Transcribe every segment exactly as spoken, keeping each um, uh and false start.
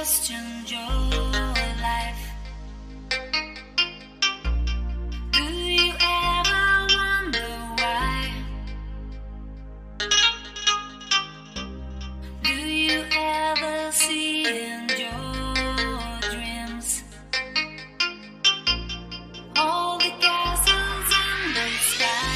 questioned your life? Do you ever wonder why? Do you ever see in your dreams all the castles in the sky?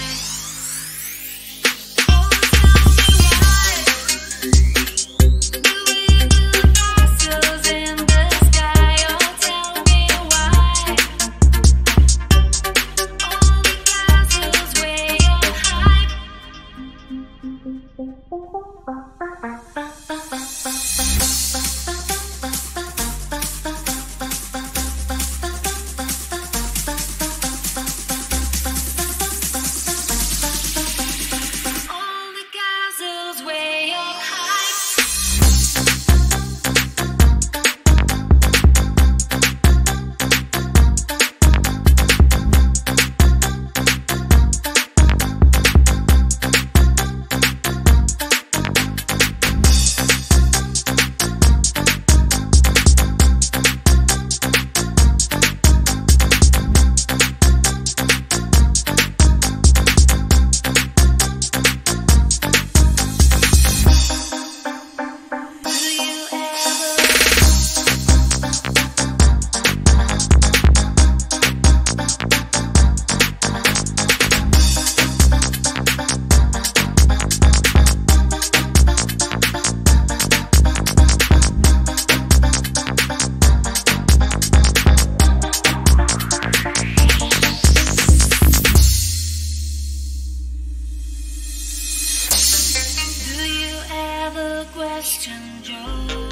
Question, Joe.